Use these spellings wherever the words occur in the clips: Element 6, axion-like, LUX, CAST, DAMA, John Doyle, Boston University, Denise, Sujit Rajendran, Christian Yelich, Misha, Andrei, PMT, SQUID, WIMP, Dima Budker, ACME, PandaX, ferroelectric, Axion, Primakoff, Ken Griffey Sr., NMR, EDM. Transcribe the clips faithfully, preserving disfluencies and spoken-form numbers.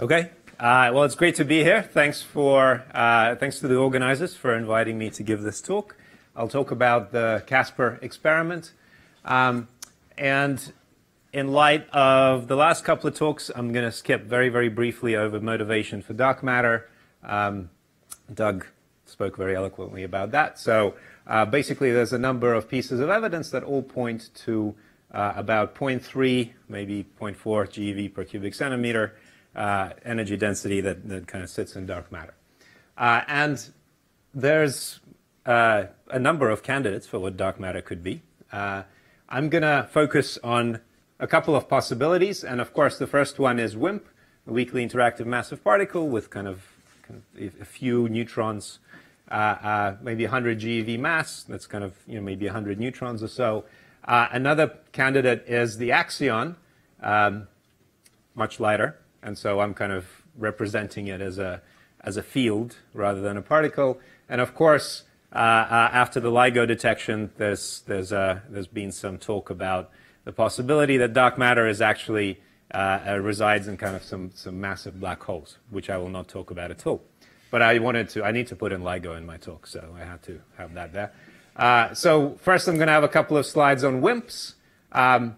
Okay. Uh, well, it's great to be here. Thanks for uh, thanks to the organizers for inviting me to give this talk. I'll talk about the CASPEr experiment. Um, and in light of the last couple of talks, I'm going to skip very, very briefly over motivation for dark matter. Um, Doug spoke very eloquently about that. So uh, basically, there's a number of pieces of evidence that all point to uh, about zero point three, maybe zero point four GeV per cubic centimeter uh, energy density that, that kind of sits in dark matter. Uh, and there's uh, a number of candidates for what dark matter could be. Uh, I'm going to focus on a couple of possibilities. And of course, the first one is WIMP, a weakly interactive massive particle with kind of, kind of a few neutrons, uh, uh, maybe one hundred GeV mass. That's kind of, you know, maybe one hundred neutrons or so. Uh, another candidate is the Axion, um, much lighter. And so I'm kind of representing it as a, as a field rather than a particle. And of course, uh, uh, after the LIGO detection, there's, there's, uh, there's been some talk about the possibility that dark matter is actually uh, uh, resides in kind of some, some massive black holes, which I will not talk about at all. But I wanted to, I need to put in LIGO in my talk, so I had to have that there. Uh, so first I'm going to have a couple of slides on WIMPs. Um,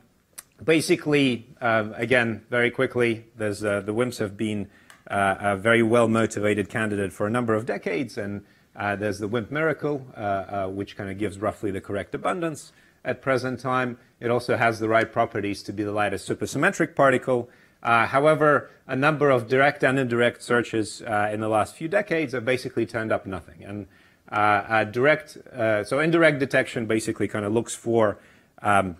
Basically, uh, again, very quickly, there's, uh, the WIMPs have been uh, a very well-motivated candidate for a number of decades, and uh, there's the WIMP miracle, uh, uh, which kind of gives roughly the correct abundance at present time. It also has the right properties to be the lightest supersymmetric particle. Uh, however, a number of direct and indirect searches uh, in the last few decades have basically turned up nothing. And uh, uh, direct, uh, so indirect detection basically kind of looks for um,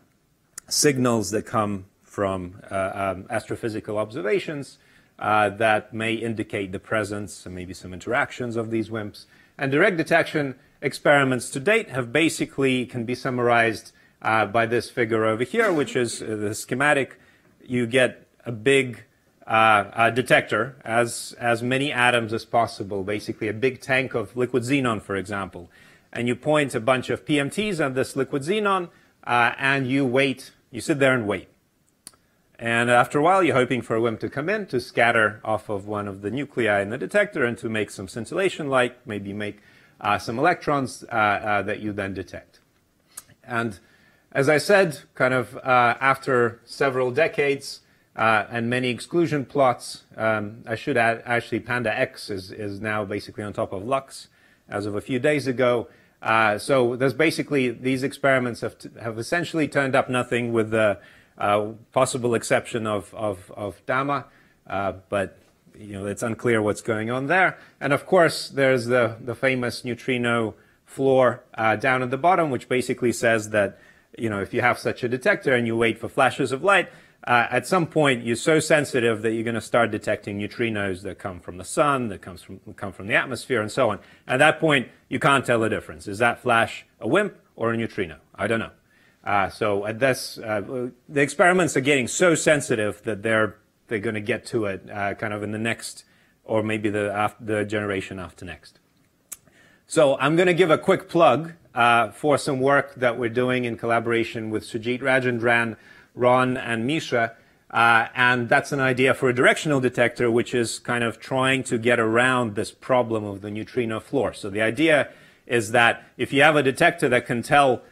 signals that come from uh, um, astrophysical observations uh, that may indicate the presence and maybe some interactions of these WIMPs. And direct detection experiments to date have basically can be summarized uh, by this figure over here, which is uh, the schematic. You get a big uh, uh, detector, as, as many atoms as possible, basically a big tank of liquid xenon, for example. And you point a bunch of P M Ts on this liquid xenon, Uh, and you wait, you sit there and wait. And after a while, you're hoping for a WIMP to come in to scatter off of one of the nuclei in the detector and to make some scintillation light, maybe make uh, some electrons uh, uh, that you then detect. And as I said, kind of uh, after several decades uh, and many exclusion plots, um, I should add, actually, PandaX is, is now basically on top of LUX as of a few days ago. Uh, so there's basically, these experiments have, t have essentially turned up nothing with the uh, possible exception of, of, of DAMA, uh, but, you know, it's unclear what's going on there. And of course, there's the, the famous neutrino floor uh, down at the bottom, which basically says that, you know, if you have such a detector and you wait for flashes of light, uh, at some point you're so sensitive that you're going to start detecting neutrinos that come from the sun, that comes from, come from the atmosphere, and so on. At that point, you can't tell the difference. Is that flash a WIMP or a neutrino? I don't know. Uh, so at this, uh, the experiments are getting so sensitive that they're, they're going to get to it uh, kind of in the next, or maybe the, after, the generation after next. So I'm going to give a quick plug uh, for some work that we're doing in collaboration with Sujit Rajendran, Ron and Misha, uh, and that's an idea for a directional detector, which is kind of trying to get around this problem of the neutrino floor. So the idea is that if you have a detector that can tell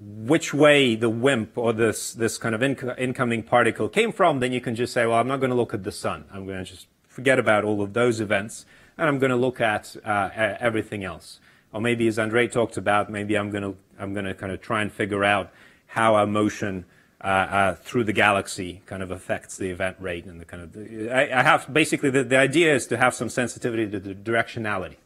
which way the WIMP or this, this kind of inc incoming particle came from, then you can just say, well, I'm not going to look at the sun. I'm going to just forget about all of those events, and I'm going to look at uh, everything else. Or maybe, as Andrei talked about, maybe I'm going to, I'm going to kind of try and figure out how our motion Uh, uh, through the galaxy kind of affects the event rate and the kind of, the, I, I have basically the, the idea is to have some sensitivity to the directionality.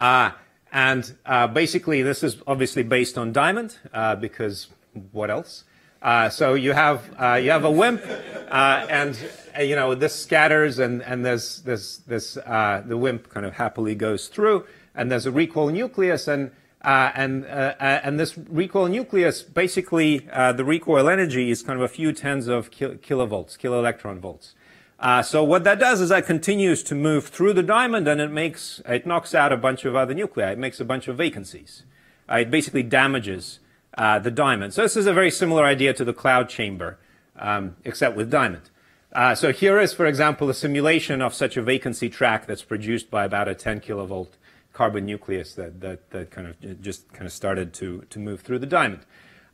Uh, and uh, basically this is obviously based on diamond uh, because what else? Uh, so you have, uh, you have a WIMP uh, and, uh, you know, this scatters and, and there's, there's, there's uh, the WIMP kind of happily goes through and there's a recoil nucleus and Uh, and, uh, and this recoil nucleus, basically, uh, the recoil energy is kind of a few tens of kil kilovolts, kiloelectron volts. Uh, so what that does is that continues to move through the diamond and it makes, it knocks out a bunch of other nuclei. It makes a bunch of vacancies. Uh, it basically damages uh, the diamond. So this is a very similar idea to the cloud chamber, um, except with diamond. Uh, so here is, for example, a simulation of such a vacancy track that's produced by about a ten kilovolt carbon nucleus that, that, that kind of just kind of started to, to move through the diamond.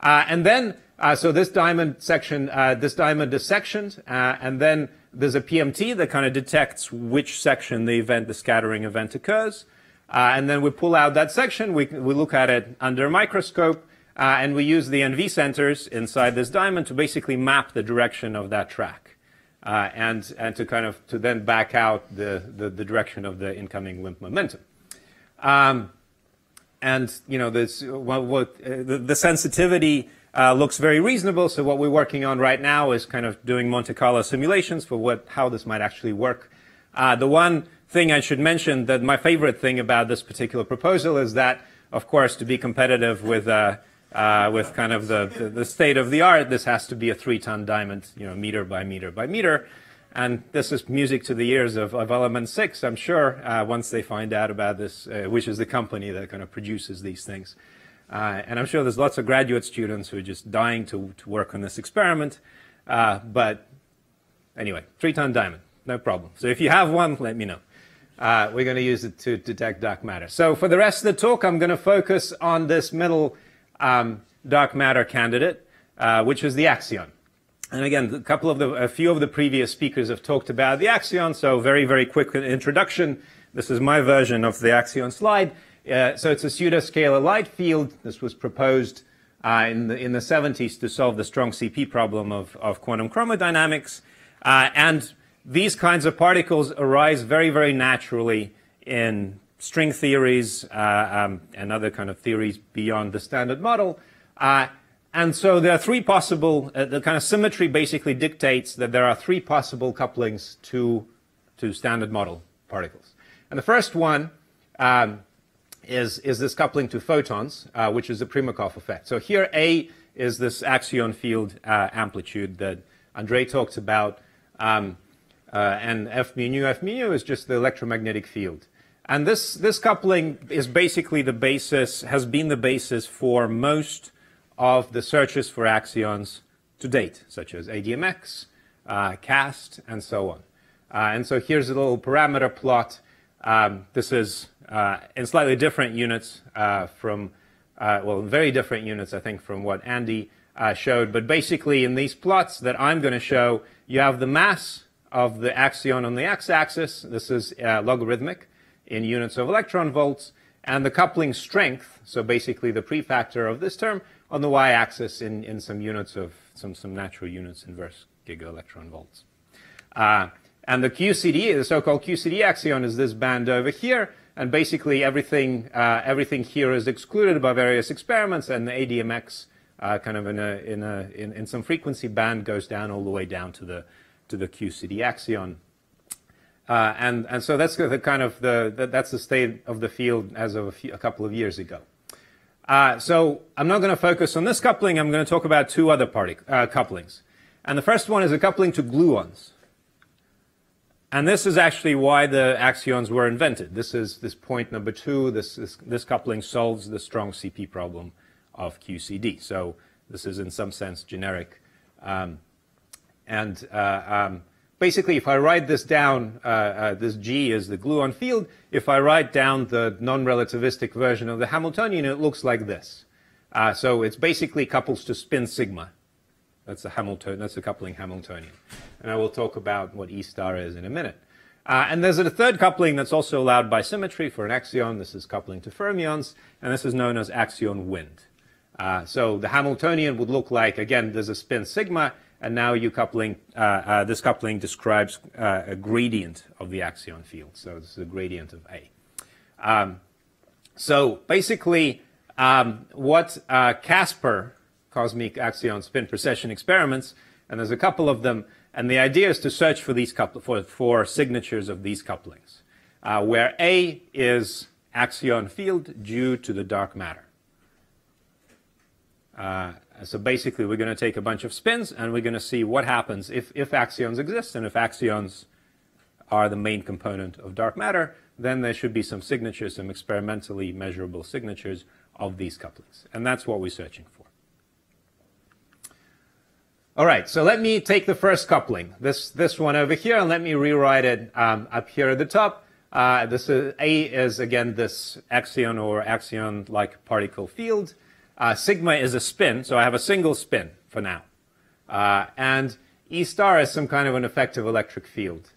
Uh, and then, uh, so this diamond section, uh, this diamond is sectioned, uh, and then there's a P M T that kind of detects which section the event, the scattering event occurs. Uh, and then we pull out that section, we, we look at it under a microscope, uh, and we use the N V sensors inside this diamond to basically map the direction of that track, uh, and, and to kind of, to then back out the, the, the direction of the incoming W I M P momentum. Um, and, you know, this, what, what, uh, the, the sensitivity uh, looks very reasonable, so what we're working on right now is kind of doing Monte Carlo simulations for what, how this might actually work. Uh, the one thing I should mention, that my favorite thing about this particular proposal is that, of course, to be competitive with uh, uh, with kind of the, the, the state of the art, this has to be a three-ton diamond, you know, meter by meter by meter. And this is music to the ears of, of Element six, I'm sure, uh, once they find out about this, uh, which is the company that kind of produces these things. Uh, and I'm sure there's lots of graduate students who are just dying to, to work on this experiment. Uh, but anyway, three-ton diamond, no problem. So if you have one, let me know. Uh, we're going to use it to detect dark matter. So for the rest of the talk, I'm going to focus on this middle um, dark matter candidate, uh, which is the Axion. And again, a couple of the, a few of the previous speakers have talked about the Axion. So very, very quick introduction. This is my version of the Axion slide. Uh, so it's a pseudoscalar light field. This was proposed uh, in the in the seventies to solve the strong C P problem of of quantum chromodynamics, uh, and these kinds of particles arise very, very naturally in string theories uh, um, and other kind of theories beyond the standard model. Uh, and so there are three possible, uh, the kind of symmetry basically dictates that there are three possible couplings to, to standard model particles. And the first one um, is, is this coupling to photons, uh, which is the Primakoff effect. So here A is this axion field uh, amplitude that Andrei talked about. Um, Uh, and F mu nu, F mu nu is just the electromagnetic field. And this, this coupling is basically the basis, has been the basis for most of the searches for axions to date, such as A D M X, uh, CAST, and so on. Uh, and so here's a little parameter plot. Um, this is uh, in slightly different units uh, from, uh, well, very different units, I think, from what Andy uh, showed. But basically in these plots that I'm going to show, you have the mass of the axion on the x-axis. This is uh, logarithmic in units of electron volts, and the coupling strength, so basically the prefactor of this term, on the y-axis in, in some units of, some, some natural units, inverse giga-electron volts. Uh, and the Q C D, the so-called Q C D axion, is this band over here, and basically everything, uh, everything here is excluded by various experiments, and the A D M X uh, kind of in, a, in, a, in, in some frequency band goes down all the way down to the to the Q C D axion, uh, and and so that's the kind of the, the that's the state of the field as of a, few, a couple of years ago. Uh, so I'm not going to focus on this coupling. I'm going to talk about two other partic uh, couplings, and the first one is a coupling to gluons. And this is actually why the axions were invented. This is this point number two. This this, this coupling solves the strong C P problem of Q C D. So this is in some sense generic. Um, And uh, um, basically, if I write this down, uh, uh, this G is the gluon field. If I write down the non-relativistic version of the Hamiltonian, it looks like this. Uh, so it's basically couples to spin sigma. That's the Hamilton. That's the coupling Hamiltonian. And I will talk about what E star is in a minute. Uh, and there's a third coupling that's also allowed by symmetry for an axion. This is coupling to fermions, and this is known as axion wind. Uh, so the Hamiltonian would look like, again, there's a spin sigma. And now you coupling, uh, uh, this coupling describes uh, a gradient of the axion field. So this is a gradient of A. Um, so basically, um, what uh, CASPEr, Cosmic Axion Spin Precession Experiments, and there's a couple of them, and the idea is to search for these couple, for, for signatures of these couplings, uh, where A is axion field due to the dark matter. Uh, So basically, we're going to take a bunch of spins, and we're going to see what happens if, if axions exist, and if axions are the main component of dark matter, then there should be some signatures, some experimentally measurable signatures of these couplings. And that's what we're searching for. All right, so let me take the first coupling, this this one over here, and let me rewrite it um, up here at the top. Uh, this is, A is again this axion or axion-like particle field. Uh, sigma is a spin, so I have a single spin for now. Uh, and E star is some kind of an effective electric field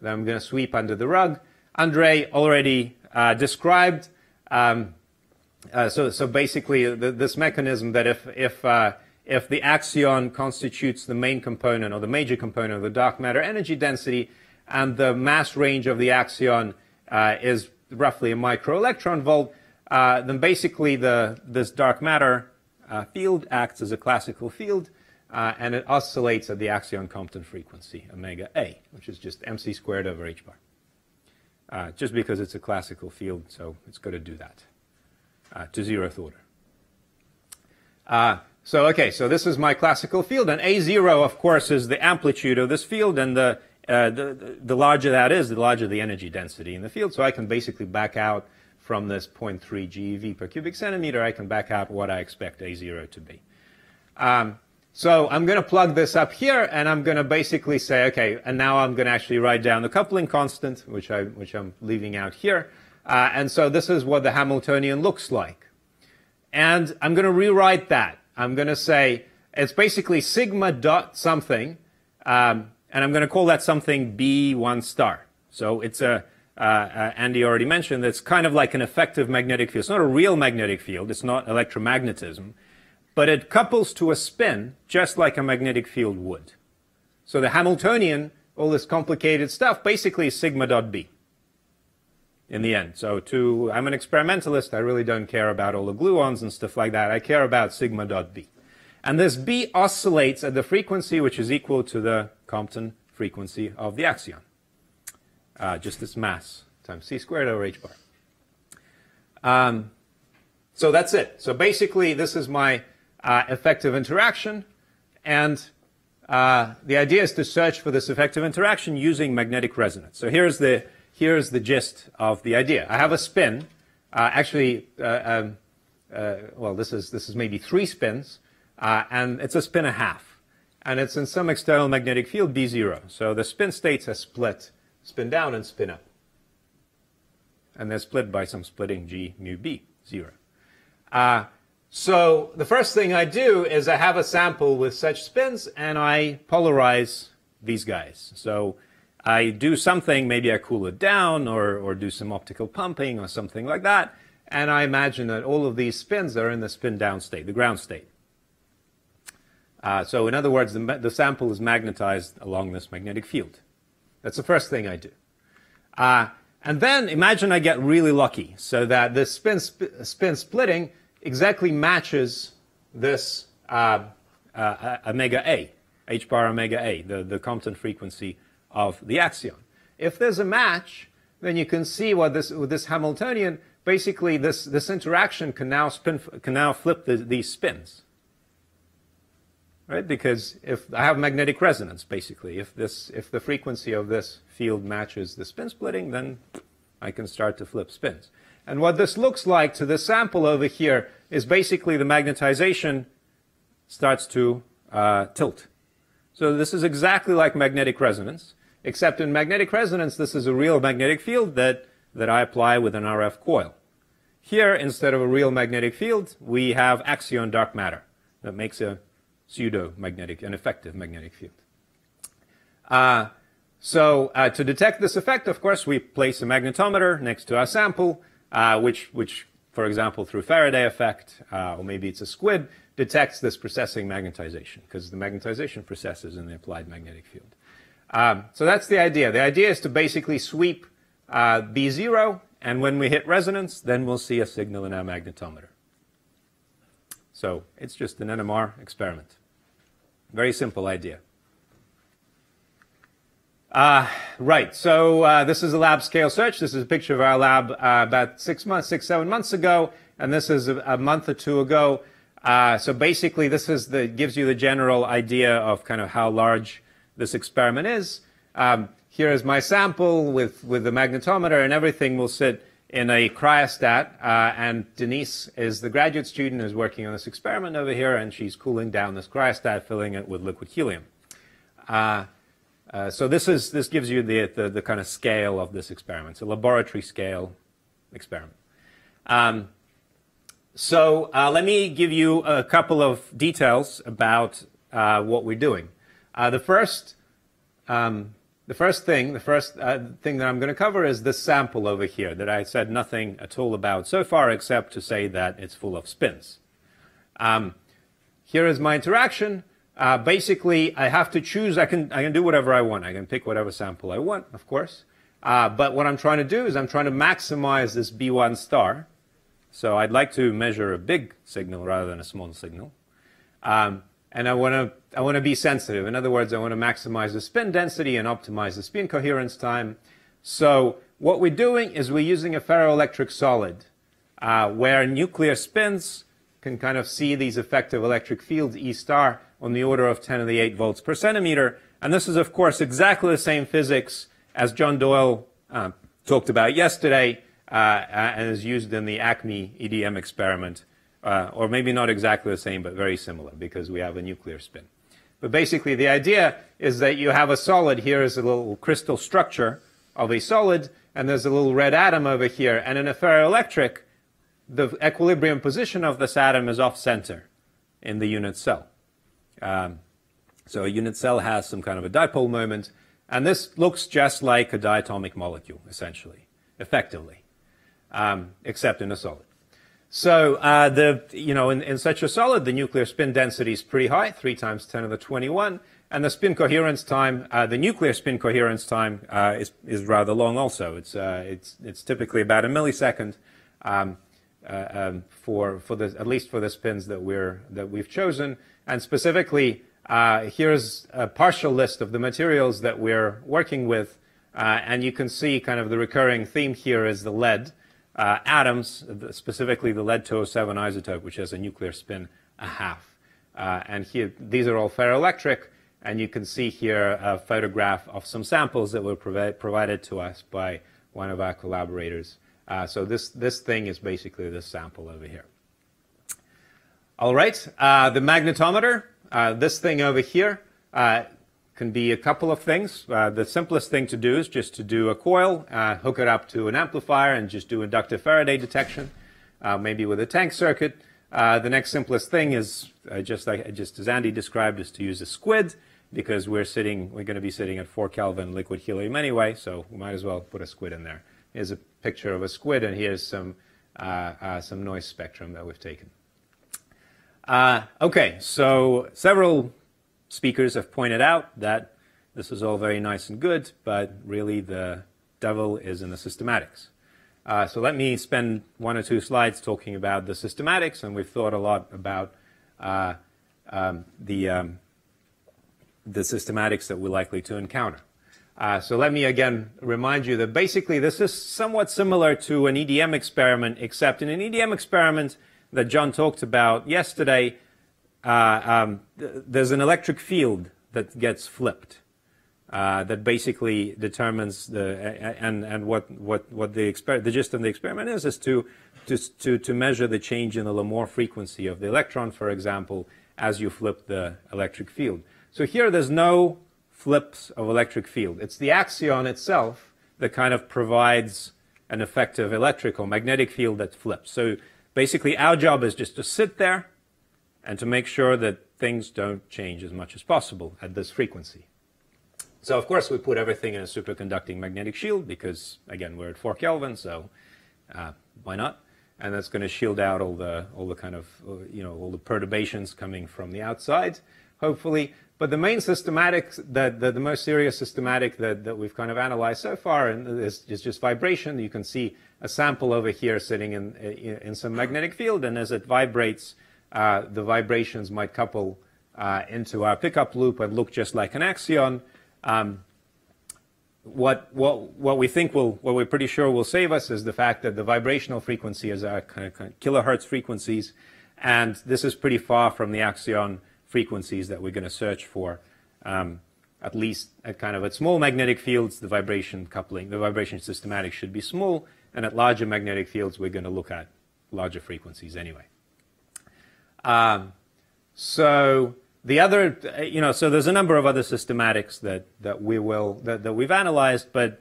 that I'm going to sweep under the rug. Andrei already uh, described. Um, uh, so, so basically, the, this mechanism that if if uh, if the axion constitutes the main component or the major component of the dark matter energy density, and the mass range of the axion uh, is roughly a microelectron volt, uh, then basically the, this dark matter uh, field acts as a classical field, uh, and it oscillates at the axion Compton frequency, omega A, which is just mc squared over h bar. Uh, just because it's a classical field, so it's got to do that uh, to zeroth order. Uh, so, okay, so this is my classical field, and A zero, of course, is the amplitude of this field, and the Uh, the, the larger that is, the larger the energy density in the field. So I can basically back out from this zero point three GeV per cubic centimeter, I can back out what I expect A zero to be. Um, so I'm going to plug this up here, and I'm going to basically say, okay, and now I'm going to actually write down the coupling constant, which, I, which I'm leaving out here. Uh, and so this is what the Hamiltonian looks like. And I'm going to rewrite that. I'm going to say it's basically sigma dot something, um, and I'm going to call that something B one star. So it's a, uh, uh, Andy already mentioned, it's kind of like an effective magnetic field. It's not a real magnetic field. It's not electromagnetism. But it couples to a spin just like a magnetic field would. So the Hamiltonian, all this complicated stuff, basically is sigma dot B in the end. So to, I'm an experimentalist. I really don't care about all the gluons and stuff like that. I care about sigma dot B. And this B oscillates at the frequency which is equal to the Compton frequency of the axion. Uh, just its mass times c squared over h bar. Um, so that's it. So basically this is my uh, effective interaction. And uh, the idea is to search for this effective interaction using magnetic resonance. So here's the, here's the gist of the idea. I have a spin. Uh, actually, uh, um, uh, well, this is, this is maybe three spins. Uh, and it's a spin a half, and it's in some external magnetic field B zero. So the spin states are split, spin down and spin up, and they're split by some splitting G mu B zero. Uh, so the first thing I do is I have a sample with such spins, and I polarize these guys. So I do something, maybe I cool it down, or or do some optical pumping or something like that, and I imagine that all of these spins are in the spin down state, the ground state. Uh, so in other words, the, the sample is magnetized along this magnetic field. That's the first thing I do. Uh, and then imagine I get really lucky so that this spin, sp spin splitting exactly matches this uh, uh, omega A, h bar omega A, the, the Compton frequency of the axion. If there's a match, then you can see what this, with this Hamiltonian, basically this, this interaction can now, spin, can now flip the, these spins. Right? Because if I have magnetic resonance, basically, if this, if the frequency of this field matches the spin splitting, then I can start to flip spins. And what this looks like to this sample over here is basically the magnetization starts to uh, tilt. So this is exactly like magnetic resonance, except in magnetic resonance, this is a real magnetic field that, that I apply with an R F coil. Here, instead of a real magnetic field, we have axion dark matter that makes a pseudo-magnetic, an effective magnetic field. Uh, so uh, to detect this effect, of course, we place a magnetometer next to our sample, uh, which, which, for example, through Faraday effect, uh, or maybe it's a squid, detects this processing magnetization, because the magnetization processes in the applied magnetic field. Um, so that's the idea. The idea is to basically sweep uh, B zero, and when we hit resonance, then we'll see a signal in our magnetometer. So it's just an N M R experiment. Very simple idea. Uh, right, so uh, this is a lab scale search. This is a picture of our lab uh, about six months, six, seven months ago, and this is a, a month or two ago. Uh, so basically this is the, gives you the general idea of kind of how large this experiment is. Um, here is my sample with, with the magnetometer, and everything will sit in a cryostat, uh, and Denise is the graduate student who's working on this experiment over here, and she's cooling down this cryostat, filling it with liquid helium. Uh, uh, so this is this gives you the, the the kind of scale of this experiment. It's a laboratory scale experiment. Um, so uh, let me give you a couple of details about uh, what we're doing. Uh, the first. Um, The first thing, the first uh, thing that I'm going to cover is this sample over here that I said nothing at all about so far, except to say that it's full of spins. Um, here is my interaction. Uh, basically, I have to choose. I can I can do whatever I want. I can pick whatever sample I want, of course. Uh, but what I'm trying to do is I'm trying to maximize this B one star. So I'd like to measure a big signal rather than a small signal. Um, And I want to I want to be sensitive. In other words, I want to maximize the spin density and optimize the spin coherence time. So what we're doing is we're using a ferroelectric solid, uh, where nuclear spins can kind of see these effective electric fields, E star, on the order of ten to the eight volts per centimeter. And this is, of course, exactly the same physics as John Doyle uh, talked about yesterday, uh, and is used in the ACME E D M experiment. Uh, or maybe not exactly the same, but very similar, because we have a nuclear spin. But basically, the idea is that you have a solid. Here is a little crystal structure of a solid, and there's a little red atom over here. And in a ferroelectric, the equilibrium position of this atom is off-center in the unit cell. Um, so a unit cell has some kind of a dipole moment, and this looks just like a diatomic molecule, essentially, effectively, um, except in a solid. So, uh, the, you know, in, in such a solid, the nuclear spin density is pretty high, three times ten to the twenty-one, and the spin coherence time, uh, the nuclear spin coherence time uh, is, is rather long also. It's, uh, it's, it's typically about a millisecond um, uh, um, for, for the, at least for the spins that, we're, that we've chosen. And specifically, uh, here's a partial list of the materials that we're working with, uh, and you can see kind of the recurring theme here is the lead. Uh, atoms, specifically the lead two oh seven isotope, which has a nuclear spin a half. Uh, and here, these are all ferroelectric, and you can see here a photograph of some samples that were provi- provided to us by one of our collaborators. Uh, so this, this thing is basically this sample over here. All right, uh, the magnetometer, uh, this thing over here, uh, can be a couple of things. Uh, the simplest thing to do is just to do a coil, uh, hook it up to an amplifier, and just do inductive Faraday detection, uh, maybe with a tank circuit. Uh, the next simplest thing is, uh, just like just as Andy described, is to use a squid, because we're sitting, we're going to be sitting at four Kelvin liquid helium anyway, so we might as well put a squid in there. Here's a picture of a squid, and here's some uh, uh, some noise spectrum that we've taken. Uh, okay, so several speakers have pointed out that this is all very nice and good, but really the devil is in the systematics. Uh, so let me spend one or two slides talking about the systematics, and we've thought a lot about uh, um, the, um, the systematics that we're likely to encounter. Uh, so let me again remind you that basically this is somewhat similar to an E D M experiment, except in an E D M experiment that John talked about yesterday, Uh, um, th there's an electric field that gets flipped, uh, that basically determines the and and what what what the exper the gist of the experiment is is to to to to measure the change in the Larmor frequency of the electron, for example, as you flip the electric field. So here there's no flips of electric field. It's the axion itself that kind of provides an effective electric or magnetic field that flips. So basically, our job is just to sit there and to make sure that things don't change as much as possible at this frequency. So, of course, we put everything in a superconducting magnetic shield because, again, we're at four Kelvin, so uh, why not? And that's going to shield out all the all the kind of, you know, all the perturbations coming from the outside, hopefully. But the main systematic, the, the, the most serious systematic that, that we've kind of analyzed so far is, is just vibration. You can see a sample over here sitting in, in, in some magnetic field, and as it vibrates, Uh, the vibrations might couple uh, into our pickup loop and look just like an axion. Um, what, what, what we think will, what we're pretty sure will save us is the fact that the vibrational frequency is our kind of, kind of kilohertz frequencies, and this is pretty far from the axion frequencies that we're going to search for um, at least at kind of at small magnetic fields, the vibration coupling, the vibration systematics should be small, and at larger magnetic fields, we're going to look at larger frequencies anyway. Um, so the other, you know, so there's a number of other systematics that that we will that, that we've analyzed, but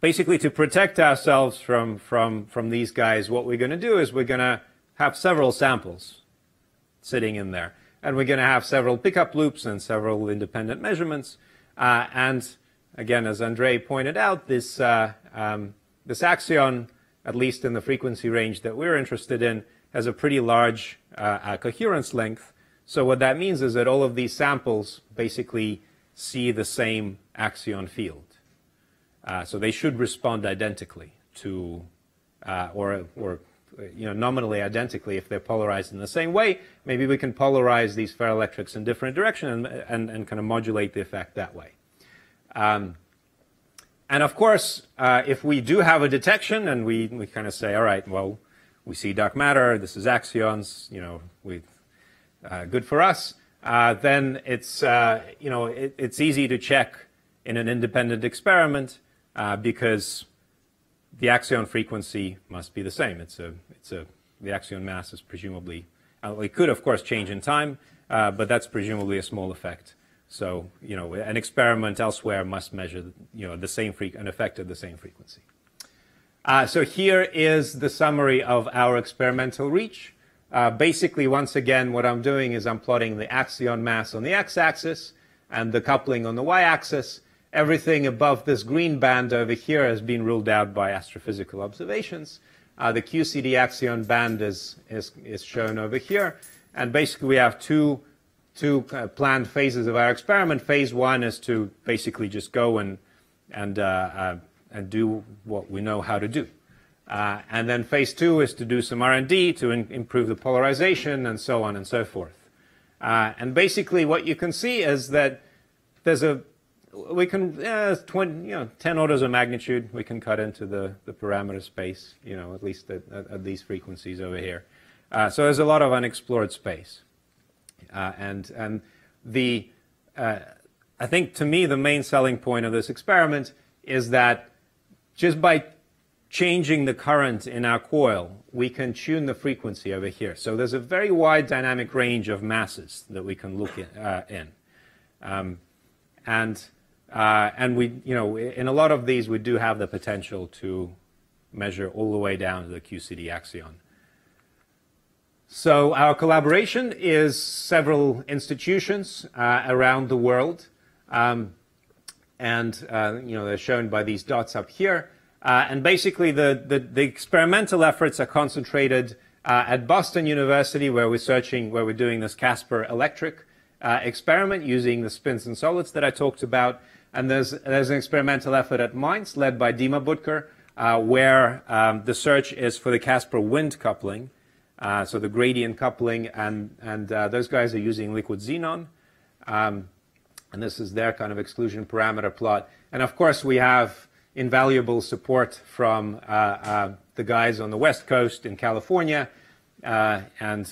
basically to protect ourselves from from from these guys, what we're going to do is we're going to have several samples sitting in there. And we're going to have several pickup loops and several independent measurements. Uh, and again, as Andrei pointed out, this, uh, um, this axion, at least in the frequency range that we're interested in, has a pretty large uh, uh, coherence length. So what that means is that all of these samples basically see the same axion field. Uh, so they should respond identically to, uh, or, or you know, nominally identically if they're polarized in the same way. Maybe we can polarize these ferroelectrics in different directions and, and, and kind of modulate the effect that way. Um, and of course, uh, if we do have a detection and we, we kind of say, all right, well, we see dark matter, this is axions, you know, we, uh, good for us, uh, then it's, uh, you know, it, it's easy to check in an independent experiment uh, because the axion frequency must be the same. It's a, it's a, the axion mass is presumably, uh, it could of course change in time, uh, but that's presumably a small effect. So, you know, an experiment elsewhere must measure, you know, the same fre- an effect at the same frequency. Uh, so here is the summary of our experimental reach. Uh, basically, once again, what I'm doing is I'm plotting the axion mass on the x-axis and the coupling on the y-axis. Everything above this green band over here has been ruled out by astrophysical observations. Uh, the Q C D axion band is, is, is shown over here. And basically we have two, two uh, planned phases of our experiment. Phase one is to basically just go and, and, uh, uh, and do what we know how to do. Uh, and then phase two is to do some R and D to in, improve the polarization and so on and so forth. Uh, and basically what you can see is that there's a we can, uh, twenty, you know, ten orders of magnitude, we can cut into the, the parameter space, you know, at least at, at, at these frequencies over here. Uh, so there's a lot of unexplored space. Uh, and and the, uh, I think to me the main selling point of this experiment is that just by changing the current in our coil, we can tune the frequency over here. So there's a very wide dynamic range of masses that we can look in. Uh, in. Um, and Uh, and we, you know, in a lot of these, we do have the potential to measure all the way down to the Q C D axion. So our collaboration is several institutions uh, around the world. Um, and, uh, you know, they're shown by these dots up here. Uh, and basically, the, the, the experimental efforts are concentrated uh, at Boston University, where we're searching, where we're doing this CASPEr electric uh, experiment using the spins and solids that I talked about. And there's, there's an experimental effort at Mainz led by Dima Budker, uh, where um, the search is for the CASPEr wind coupling, uh, so the gradient coupling, and, and uh, those guys are using liquid xenon. Um, and this is their kind of exclusion parameter plot. And of course, we have invaluable support from uh, uh, the guys on the West Coast in California. Uh, and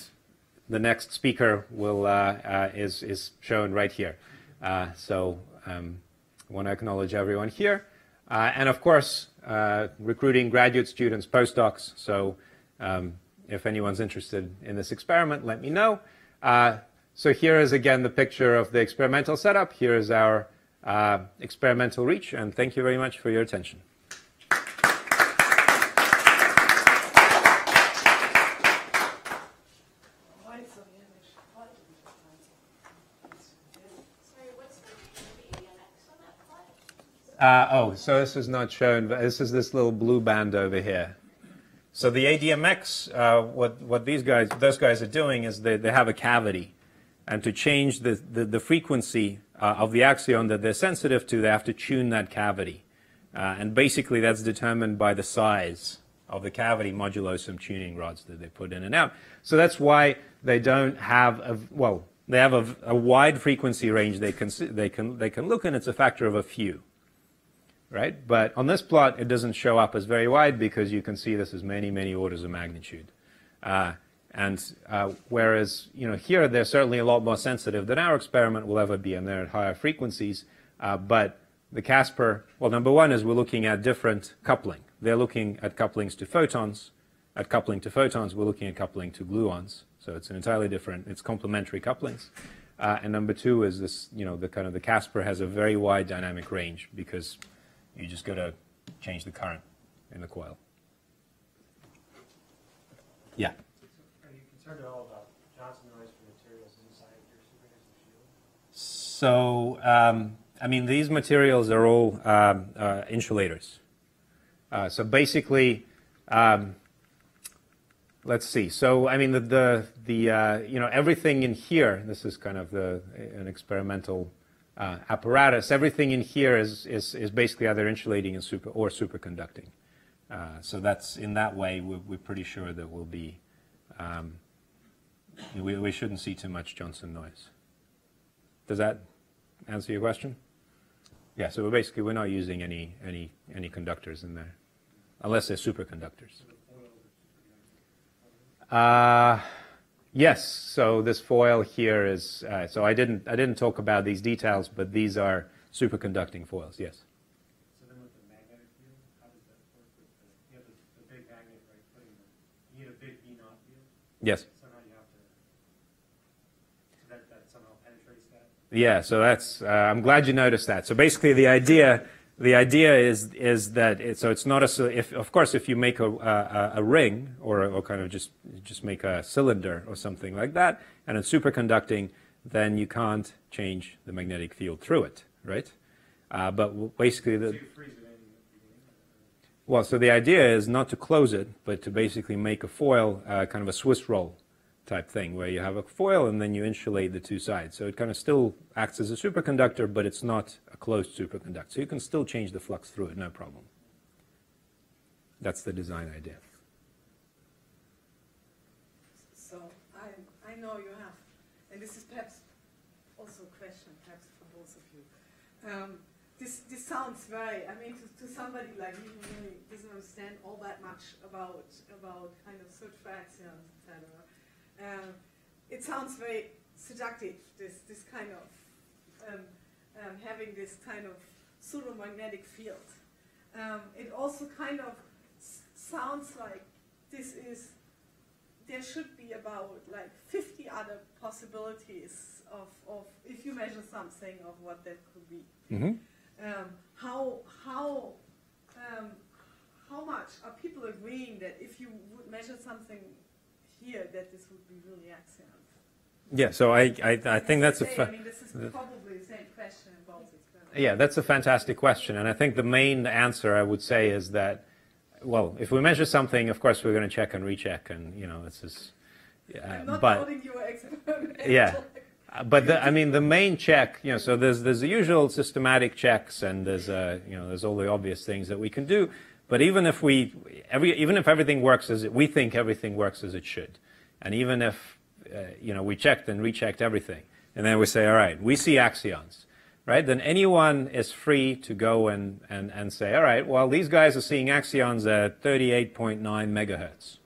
the next speaker will, uh, uh, is, is shown right here. Uh, so. Um, I want to acknowledge everyone here, uh, and of course, uh, recruiting graduate students, postdocs, so um, if anyone's interested in this experiment, let me know. Uh, so here is again the picture of the experimental setup. Here is our uh, experimental reach, and thank you very much for your attention. Uh, oh, so this is not shown, but this is this little blue band over here. So the A D M X, uh, what, what these guys, those guys are doing is they, they have a cavity. And to change the, the, the frequency uh, of the axion that they're sensitive to, they have to tune that cavity. Uh, and basically that's determined by the size of the cavity modulo some tuning rods that they put in and out. So that's why they don't have, a, well, they have a, a wide frequency range they can, they, can, they can look in. It's a factor of a few. Right? But on this plot, it doesn't show up as very wide because you can see this is many, many orders of magnitude. Uh, And uh, whereas, you know, here they're certainly a lot more sensitive than our experiment will ever be, and they're at higher frequencies. Uh, but the CASPEr, well, number one is we're looking at different coupling. They're looking at couplings to photons. At coupling to photons, we're looking at coupling to gluons. So it's an entirely different, it's complementary couplings. Uh, and number two is this, you know, the kind of the CASPEr has a very wide dynamic range because you just got to change the current in the coil. Yeah. Are you concerned at all about Johnson noise for materials inside your superconducting shield? So, um, I mean, these materials are all um, uh, insulators. Uh, so basically, um, let's see. So, I mean, the the, the uh, you know, everything in here. This is kind of the an experimental uh, apparatus. Everything in here is is is basically either insulating and super or superconducting. Uh, so that's in that way, we're, we're pretty sure that we'll be. Um, we we shouldn't see too much Johnson noise. Does that answer your question? Yeah. So we're basically we're not using any any any conductors in there, unless they're superconductors. Uh, yes. So this foil here is. Uh, so I didn't. I didn't talk about these details, but these are superconducting foils. Yes. So then, with the magnetic field, how does that work? With the, you have the, the big magnet, right? Putting the, you need a big E naught field. Yes. Somehow you have to. So that that somehow penetrates that. Yeah. So that's. Uh, I'm glad you noticed that. So basically, the idea. The idea is is that it, so it's not a if of course if you make a a, a ring or, or kind of just just make a cylinder or something like that and it's superconducting, then you can't change the magnetic field through it, right? Uh, but basically the well, so the idea is not to close it, but to basically make a foil, uh, kind of a Swiss roll type thing, where you have a foil and then you insulate the two sides. So it kind of still acts as a superconductor, but it's not a closed superconductor. So you can still change the flux through it, no problem. That's the design idea. So I, I know you have, and this is perhaps also a question, perhaps for both of you. Um, this, this sounds very, I mean, to, to somebody like me who really doesn't understand all that much about, about kind of search for axions, et cetera. Um, it sounds very seductive, this, this kind of, um, um, having this kind of pseudo-magnetic field. Um, it also kind of s sounds like this is, there should be about like fifty other possibilities of, of if you measure something, of what that could be. Mm-hmm. um, how, how, um, how much are people agreeing that if you would measure something here, that this would be really axion? Yeah, so I, I, I think that's say, a... I mean, this is probably the same question in both experiments. Yeah, that's a fantastic question. And I think the main answer I would say is that, well, if we measure something, of course, we're going to check and recheck. And, you know, it's just... Uh, I'm not holding your experiment. Yeah. Uh, but, the, I mean, the main check, you know, so there's, there's the usual systematic checks and there's, uh, you know, there's all the obvious things that we can do. But even if we, every, even if everything works as it, we think everything works as it should, and even if, uh, you know, we checked and rechecked everything, and then we say, all right, we see axions, right? Then anyone is free to go and, and, and say, all right, well, these guys are seeing axions at thirty-eight point nine megahertz.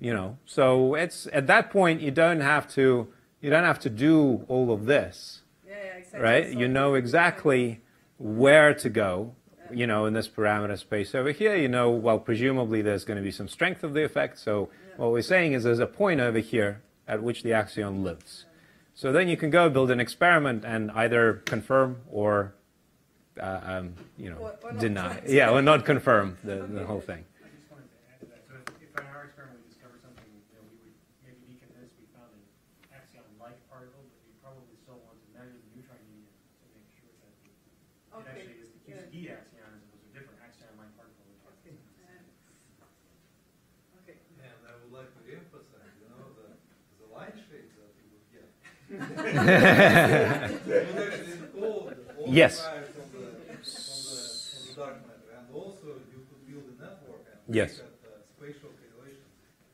You know, so it's, at that point, you don't have to, you don't have to do all of this, yeah, yeah, exactly. Right? So you know exactly where to go. You know, in this parameter space over here, you know, well, presumably there's going to be some strength of the effect. So yeah. What we're saying is there's a point over here at which the axion lives. So then you can go build an experiment and either confirm or, uh, um, you know, or, or deny. Yeah, or not confirm the, okay. The whole thing. I just wanted to add to that. So if, if in our experiment we discover something, you know, we would maybe be convinced we found an axion-like particle, but we probably still want to measure the neutron union to make sure that it okay. Actually is the Q C D yeah. Axion. Yes. Yes.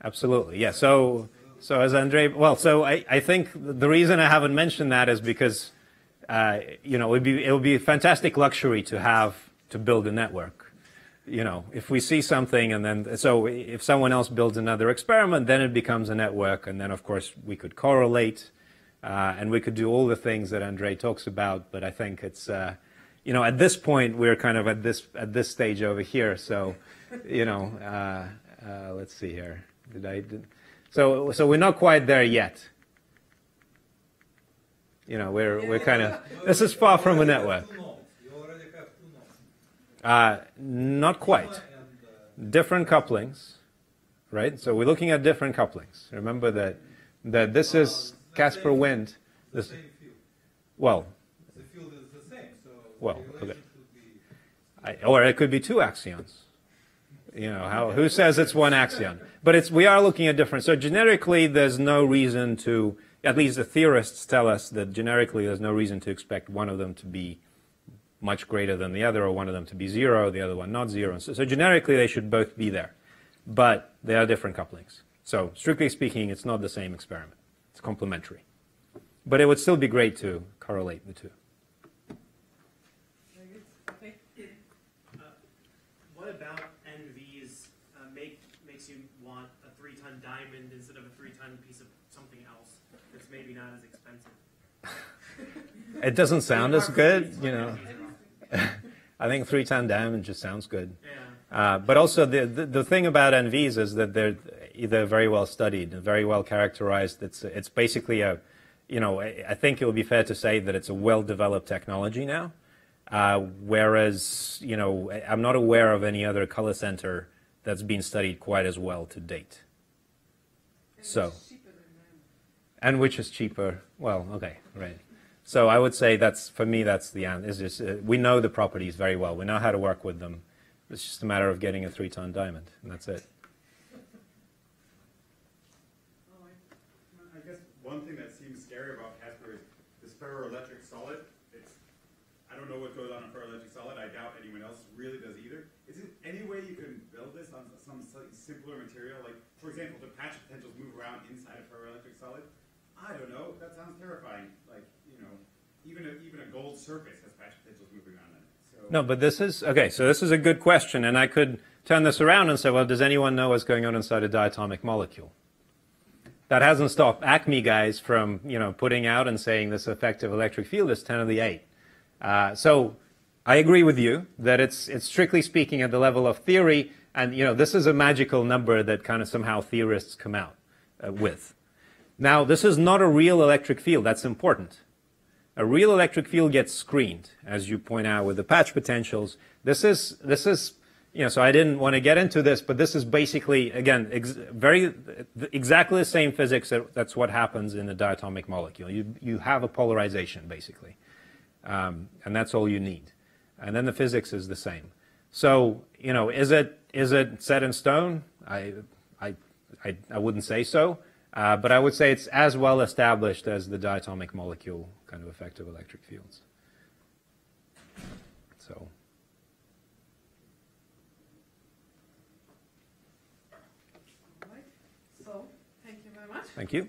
Absolutely. Yeah. So, so as Andrei, well, so I, I think the reason I haven't mentioned that is because, uh, you know, it would be it would be a fantastic luxury to have to build a network. you know, if we see something and then, so if someone else builds another experiment, then it becomes a network. And then, of course, we could correlate uh, and we could do all the things that Andrei talks about. But I think it's, uh, you know, at this point, we're kind of at this, at this stage over here. So, you know, uh, uh, let's see here. Did I, did, so, so we're not quite there yet. You know, we're, we're kind of, this is far from a network. Uh, not quite. Different couplings, right? So we're looking at different couplings. Remember that that this uh, is CASPEr wind. This, the same field. Well, the field is the same, so well, the okay. Be... I, or it could be two axions. You know, how, who says it's one axion? But it's we are looking at different. So generically, there's no reason to. At least the theorists tell us that generically, there's no reason to expect one of them to be much greater than the other, or one of them to be zero, the other one not zero. So, so generically, they should both be there. But they are different couplings. So strictly speaking, it's not the same experiment. It's complementary. But it would still be great to correlate the two. Very good. Okay. Uh, what about N Vs uh, make, makes you want a three-ton diamond instead of a three-ton piece of something else that's maybe not as expensive? It doesn't sound as good, you know. I think three-ton diamond just sounds good. Yeah. Uh, but also the, the the thing about N Vs is that they're either very well studied, very well characterized. It's it's basically a, you know, I think it would be fair to say that it's a well-developed technology now. Uh, whereas, you know, I'm not aware of any other color center that's been studied quite as well to date. And so, which is cheaper than that. And which is cheaper? Well, okay, right. So I would say that's, for me, that's the answer. It's just, uh, we know the properties very well. We know how to work with them. It's just a matter of getting a three-ton diamond, and that's it. Well, I, I guess one thing that seems scary about CASPEr is this ferroelectric solid. It's, I don't know what goes on in ferroelectric solid. I doubt anyone else really does either. Is there any way you can build this on some simpler material? Like, for example, the patch potentials move around inside a ferroelectric solid? I don't know. That sounds terrifying. Like, you know, even a, even a gold surface has patch potentials moving on it. So. No, but this is, okay, so this is a good question. And I could turn this around and say, well, does anyone know what's going on inside a diatomic molecule? That hasn't stopped ACME guys from, you know, putting out and saying this effective electric field is ten to the eight. Uh, so I agree with you that it's, it's strictly speaking at the level of theory. And, you know, this is a magical number that kind of somehow theorists come out uh, with. Now, this is not a real electric field. That's important. A real electric field gets screened, as you point out, with the patch potentials. This is, this is, you know, so I didn't want to get into this, but this is basically, again, ex very, exactly the same physics. That, that's what happens in a diatomic molecule. You, you have a polarization, basically, um, and that's all you need. And then the physics is the same. So, you know, is it, is it set in stone? I, I, I, I wouldn't say so. Uh, but I would say it's as well established as the diatomic molecule kind of effective electric fields. So. All right. So, thank you very much. Thank you.